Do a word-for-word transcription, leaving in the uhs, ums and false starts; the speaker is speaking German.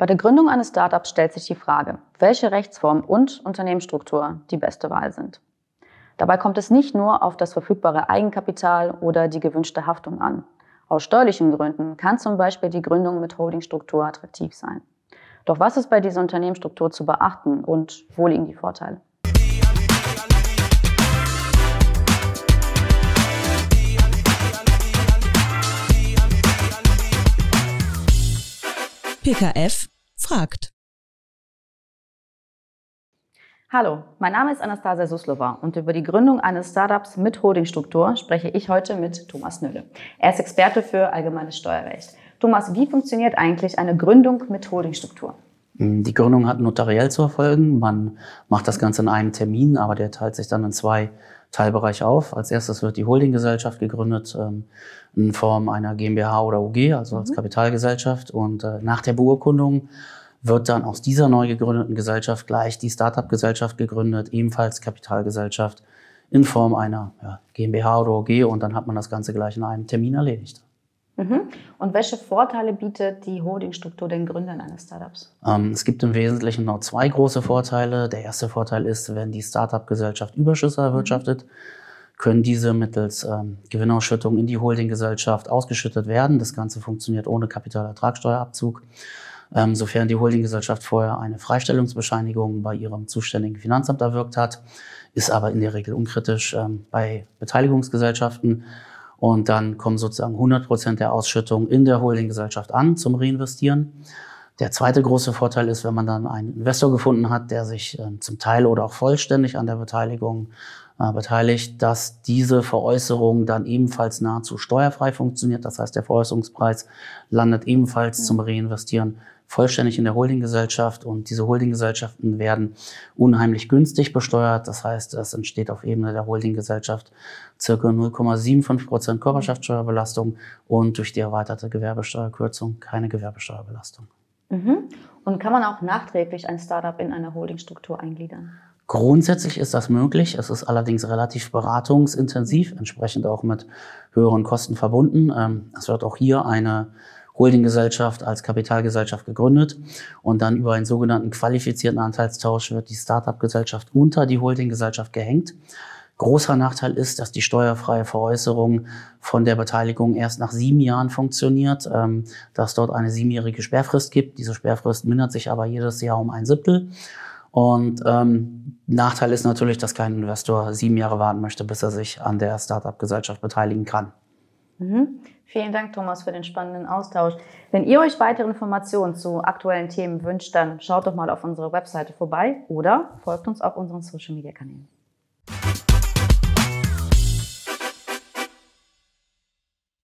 Bei der Gründung eines Startups stellt sich die Frage, welche Rechtsform und Unternehmensstruktur die beste Wahl sind. Dabei kommt es nicht nur auf das verfügbare Eigenkapital oder die gewünschte Haftung an. Aus steuerlichen Gründen kann zum Beispiel die Gründung mit Holdingstruktur attraktiv sein. Doch was ist bei dieser Unternehmensstruktur zu beachten und wo liegen die Vorteile? P K F fragt. Hallo, mein Name ist Anastasia Suslova und über die Gründung eines Startups mit Holdingstruktur spreche ich heute mit Thomas Nülle. Er ist Experte für allgemeines Steuerrecht. Thomas, wie funktioniert eigentlich eine Gründung mit Holdingstruktur? Die Gründung hat notariell zu erfolgen. Man macht das Ganze in einem Termin, aber der teilt sich dann in zwei Teilbereiche auf. Als erstes wird die Holdinggesellschaft gegründet ähm, in Form einer GmbH oder U G, also als mhm. Kapitalgesellschaft. Und äh, nach der Beurkundung wird dann aus dieser neu gegründeten Gesellschaft gleich die Startup-Gesellschaft gegründet, ebenfalls Kapitalgesellschaft in Form einer ja, GmbH oder U G. Und dann hat man das Ganze gleich in einem Termin erledigt. Und welche Vorteile bietet die Holdingstruktur den Gründern eines Startups? Es gibt im Wesentlichen noch zwei große Vorteile. Der erste Vorteil ist, wenn die Startup-Gesellschaft Überschüsse erwirtschaftet, können diese mittels ähm, Gewinnausschüttung in die Holdinggesellschaft ausgeschüttet werden. Das Ganze funktioniert ohne Kapitalertragssteuerabzug, ähm, sofern die Holdinggesellschaft vorher eine Freistellungsbescheinigung bei ihrem zuständigen Finanzamt erwirkt hat, ist aber in der Regel unkritisch ähm, bei Beteiligungsgesellschaften. Und dann kommen sozusagen hundert Prozent der Ausschüttung in der Holdinggesellschaft an zum Reinvestieren. Der zweite große Vorteil ist, wenn man dann einen Investor gefunden hat, der sich äh, zum Teil oder auch vollständig an der Beteiligung äh, beteiligt, dass diese Veräußerung dann ebenfalls nahezu steuerfrei funktioniert. Das heißt, der Veräußerungspreis landet ebenfalls ja. zum Reinvestieren vollständig in der Holdinggesellschaft. Und diese Holdinggesellschaften werden unheimlich günstig besteuert. Das heißt, es entsteht auf Ebene der Holdinggesellschaft ca. null Komma fünfundsiebzig Prozent Körperschaftsteuerbelastung und durch die erweiterte Gewerbesteuerkürzung keine Gewerbesteuerbelastung. Mhm. Und kann man auch nachträglich ein Startup in eine Holdingstruktur eingliedern? Grundsätzlich ist das möglich. Es ist allerdings relativ beratungsintensiv, entsprechend auch mit höheren Kosten verbunden. Es wird auch hier eine Holdinggesellschaft als Kapitalgesellschaft gegründet und dann über einen sogenannten qualifizierten Anteilstausch wird die Startup-Gesellschaft unter die Holdinggesellschaft gehängt. Großer Nachteil ist, dass die steuerfreie Veräußerung von der Beteiligung erst nach sieben Jahren funktioniert, ähm, dass dort eine siebenjährige Sperrfrist gibt. Diese Sperrfrist mindert sich aber jedes Jahr um ein Siebtel. Und ähm, Nachteil ist natürlich, dass kein Investor sieben Jahre warten möchte, bis er sich an der Startup-Gesellschaft beteiligen kann. Mhm. Vielen Dank, Thomas, für den spannenden Austausch. Wenn ihr euch weitere Informationen zu aktuellen Themen wünscht, dann schaut doch mal auf unsere Webseite vorbei oder folgt uns auf unseren Social-Media-Kanälen.